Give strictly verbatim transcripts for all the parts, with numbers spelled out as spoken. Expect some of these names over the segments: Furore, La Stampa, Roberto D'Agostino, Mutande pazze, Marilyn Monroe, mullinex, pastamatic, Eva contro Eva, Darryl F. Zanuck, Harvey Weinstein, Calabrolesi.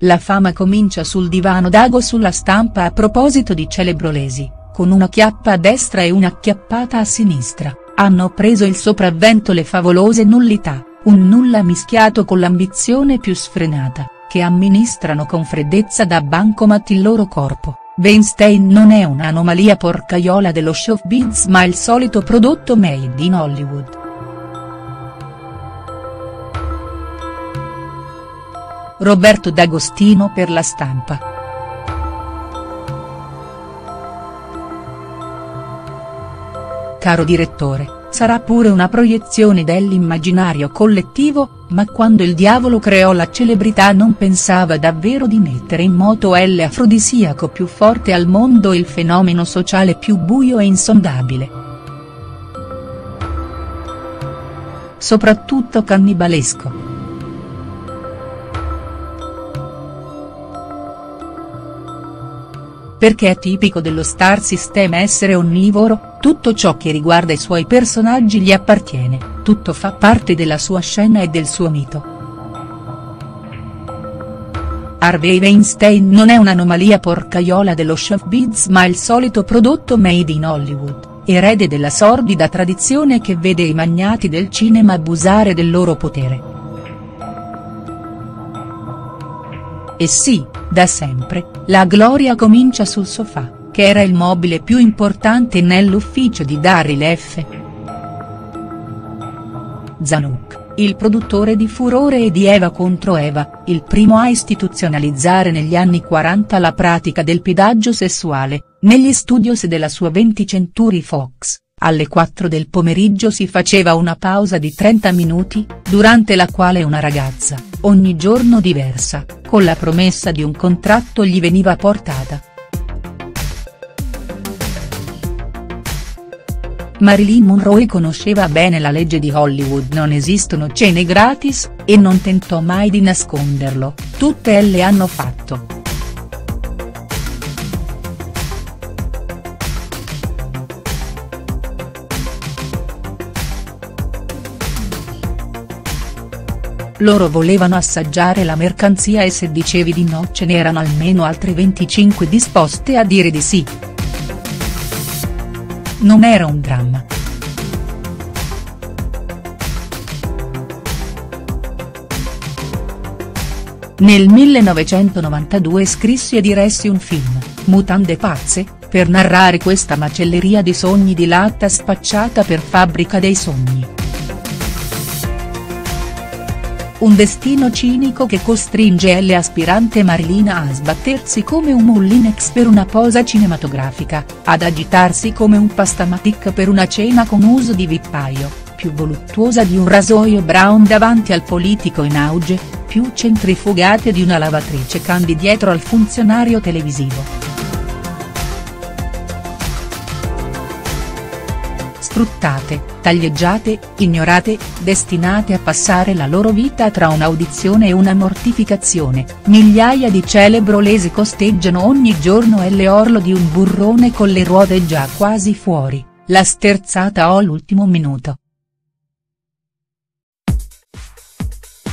La fama comincia sul divano d'ago sulla Stampa a proposito di Calabrolesi, con una chiappa a destra e una chiappata a sinistra, hanno preso il sopravvento le favolose nullità, un nulla mischiato con l'ambizione più sfrenata, che amministrano con freddezza da bancomat il loro corpo. Weinstein non è un'anomalia porcaiola dello showbiz ma il solito prodotto made in Hollywood. Roberto D'Agostino per La Stampa. Caro direttore, sarà pure una proiezione dell'immaginario collettivo, ma quando il diavolo creò la celebrità non pensava davvero di mettere in moto l'afrodisiaco più forte al mondo e il fenomeno sociale più buio e insondabile. Soprattutto cannibalesco. Perché è tipico dello star system essere onnivoro, tutto ciò che riguarda i suoi personaggi gli appartiene, tutto fa parte della sua scena e del suo mito. Harvey Weinstein non è un'anomalia porcaiola dello showbiz ma il solito prodotto made in Hollywood, erede della sordida tradizione che vede i magnati del cinema abusare del loro potere. E sì, da sempre, la gloria comincia sul sofà, che era il mobile più importante nell'ufficio di Darryl F. Zanuck, il produttore di Furore e di Eva contro Eva, il primo a istituzionalizzare negli anni quaranta la pratica del pedaggio sessuale. Negli studios della sua twentieth century fox, alle quattro del pomeriggio si faceva una pausa di trenta minuti, durante la quale una ragazza, ogni giorno diversa, con la promessa di un contratto gli veniva portata. Marilyn Monroe conosceva bene la legge di Hollywood: non esistono cene gratis, e non tentò mai di nasconderlo, tutte le hanno fatto. Loro volevano assaggiare la mercanzia e se dicevi di no ce n'erano almeno altre venticinque disposte a dire di sì. Non era un dramma. Nel millenovecentonovantadue scrissi e diressi un film, Mutande pazze, per narrare questa macelleria di sogni di latta spacciata per fabbrica dei sogni. Un destino cinico che costringe l'aspirante Marilina a sbattersi come un mullinex per una posa cinematografica, ad agitarsi come un pastamatic per una cena con uso di vippaio, più voluttuosa di un rasoio brown davanti al politico in auge, più centrifugate di una lavatrice Candy dietro al funzionario televisivo. Sfruttate, taglieggiate, ignorate, destinate a passare la loro vita tra un'audizione e una mortificazione, migliaia di calabrolesi costeggiano ogni giorno l'orlo di un burrone con le ruote già quasi fuori, la sterzata o l'ultimo minuto.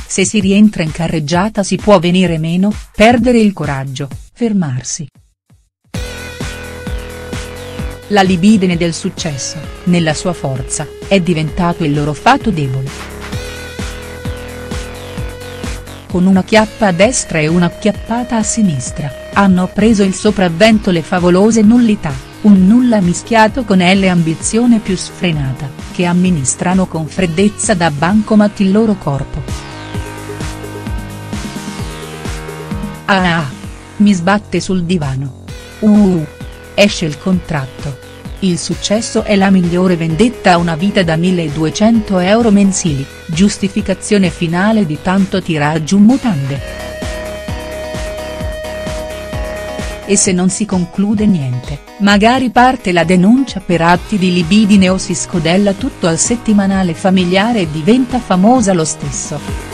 Se si rientra in carreggiata si può venire meno, perdere il coraggio, fermarsi. La libidine del successo, nella sua forza, è diventato il loro fato debole. Con una chiappa a destra e una chiappata a sinistra, hanno preso il sopravvento le favolose nullità, un nulla mischiato con l'ambizione più sfrenata, che amministrano con freddezza da bancomat il loro corpo. Ah ah! Mi sbatte sul divano. Uh! Esce il contratto. Il successo è la migliore vendetta a una vita da milleduecento euro mensili, giustificazione finale di tanto tirar giù mutande. E se non si conclude niente, magari parte la denuncia per atti di libidine o si scodella tutto al settimanale familiare e diventa famosa lo stesso.